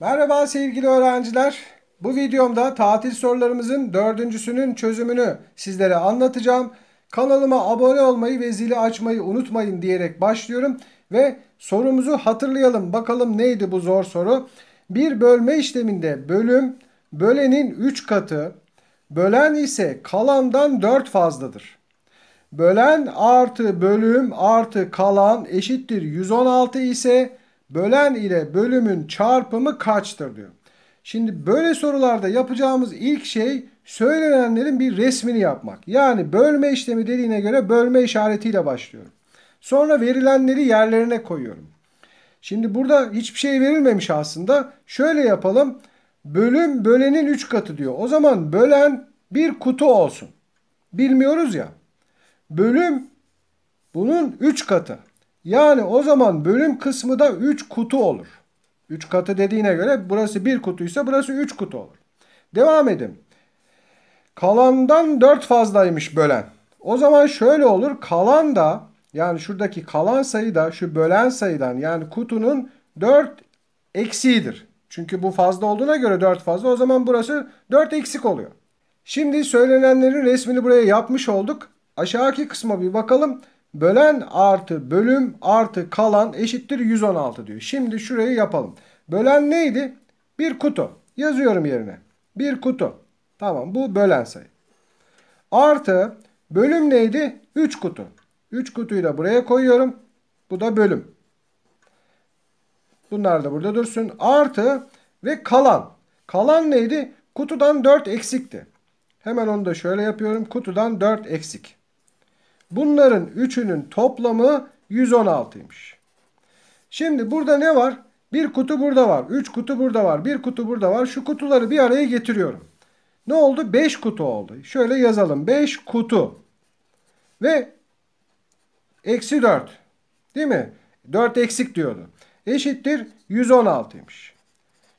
Merhaba sevgili öğrenciler. Bu videomda tatil sorularımızın dördüncüsünün çözümünü sizlere anlatacağım. Kanalıma abone olmayı ve zili açmayı unutmayın diyerek başlıyorum. Ve sorumuzu hatırlayalım. Bakalım neydi bu zor soru? Bir bölme işleminde bölüm bölenin 3 katı, bölen ise kalandan 4 fazladır. Bölen artı bölüm artı kalan eşittir 116 ise bölen ile bölümün çarpımı kaçtır diyor. Şimdi böyle sorularda yapacağımız ilk şey söylenenlerin bir resmini yapmak. Yani bölme işlemi dediğine göre bölme işaretiyle başlıyorum. Sonra verilenleri yerlerine koyuyorum. Şimdi burada hiçbir şey verilmemiş aslında. Şöyle yapalım. Bölüm bölenin 3 katı diyor. O zaman bölen bir kutu olsun. Bilmiyoruz ya. Bölüm bunun 3 katı. Yani o zaman bölüm kısmı da 3 kutu olur. 3 katı dediğine göre burası 1 kutuysa burası 3 kutu olur. Devam edin. Kalandan 4 fazlaymış bölen. O zaman şöyle olur. Kalan da yani şuradaki kalan sayı da şu bölen sayıdan yani kutunun 4 eksiğidir. Çünkü bu fazla olduğuna göre 4 fazla. O zaman burası 4 eksik oluyor. Şimdi söylenenlerin resmini buraya yapmış olduk. Aşağıdaki kısma bir bakalım. Bölen artı bölüm artı kalan eşittir 116 diyor. Şimdi şurayı yapalım. Bölen neydi? Bir kutu. Yazıyorum yerine. Bir kutu. Tamam, bu bölen sayı. Artı bölüm neydi? 3 kutu. 3 kutuyu da buraya koyuyorum. Bu da bölüm. Bunlar da burada dursun. Artı ve kalan. Kalan neydi? Kutudan 4 eksikti. Hemen onu da şöyle yapıyorum. Kutudan 4 eksik. Bunların üçünün toplamı 116'ymış. Şimdi burada ne var? Bir kutu burada var. 3 kutu burada var. Bir kutu burada var. Şu kutuları bir araya getiriyorum. Ne oldu? 5 kutu oldu. Şöyle yazalım. 5 kutu. Ve eksi 4. Değil mi? 4 eksik diyordu. Eşittir 116'ymış.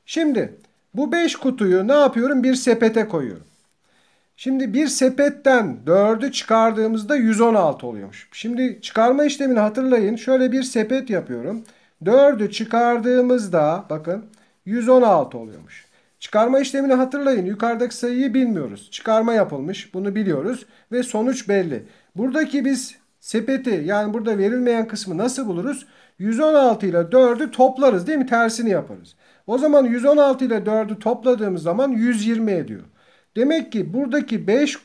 Şimdi bu 5 kutuyu ne yapıyorum? Bir sepete koyuyorum. Şimdi bir sepetten 4'ü çıkardığımızda 116 oluyormuş. Şimdi çıkarma işlemini hatırlayın. Şöyle bir sepet yapıyorum. 4'ü çıkardığımızda bakın 116 oluyormuş. Çıkarma işlemini hatırlayın. Yukarıdaki sayıyı bilmiyoruz. Çıkarma yapılmış. Bunu biliyoruz. Ve sonuç belli. Buradaki biz sepeti yani burada verilmeyen kısmı nasıl buluruz? 116 ile 4'ü toplarız değil mi? Tersini yaparız. O zaman 116 ile 4'ü topladığımız zaman 120 ediyor. Demek ki buradaki 5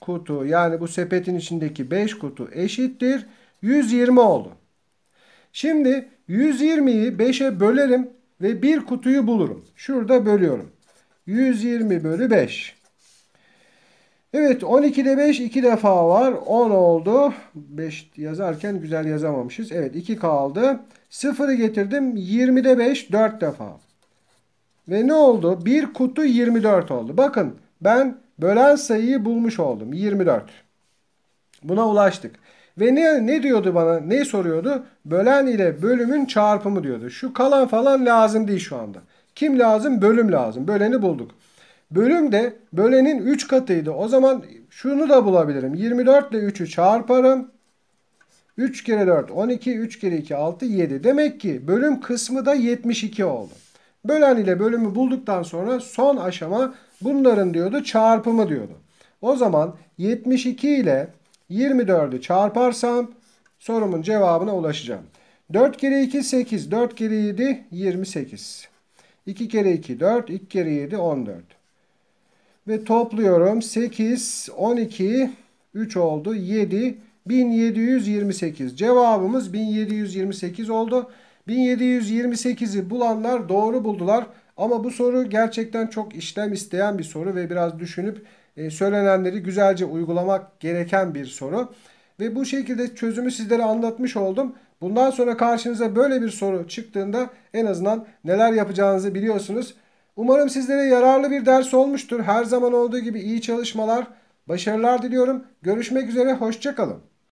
kutu yani bu sepetin içindeki 5 kutu eşittir 120 oldu. Şimdi 120'yi 5'e bölerim ve bir kutuyu bulurum. Şurada bölüyorum. 120 bölü 5. Evet 12'de 5 2 defa var. 10 oldu. 5 yazarken güzel yazamamışız. Evet 2 kaldı. 0'ı getirdim. 20'de 5 4 defa. Ve ne oldu? Bir kutu 24 oldu. Bakın ben bölen sayıyı bulmuş oldum. 24. Buna ulaştık. Ve ne diyordu bana? Ne soruyordu? Bölen ile bölümün çarpımı diyordu. Şu kalan falan lazım değil şu anda. Kim lazım? Bölüm lazım. Böleni bulduk. Bölüm de bölenin 3 katıydı. O zaman şunu da bulabilirim. 24 ile 3'ü çarparım. 3 kere 4 12. 3 kere 2 6 7. Demek ki bölüm kısmı da 72 oldu. Bölen ile bölümü bulduktan sonra son aşama bunların diyordu çarpımı diyordu. O zaman 72 ile 24'ü çarparsam sorumun cevabına ulaşacağım. 4 kere 2 8, 4 kere 7 28, 2 kere 2 4, 2 kere 7 14 ve topluyorum 8, 12, 3 oldu 7, 1728 cevabımız 1728 oldu. 1728'i bulanlar doğru buldular ama bu soru gerçekten çok işlem isteyen bir soru ve biraz düşünüp söylenenleri güzelce uygulamak gereken bir soru. Ve bu şekilde çözümü sizlere anlatmış oldum. Bundan sonra karşınıza böyle bir soru çıktığında en azından neler yapacağınızı biliyorsunuz. Umarım sizlere yararlı bir ders olmuştur. Her zaman olduğu gibi iyi çalışmalar, başarılar diliyorum. Görüşmek üzere, hoşça kalın.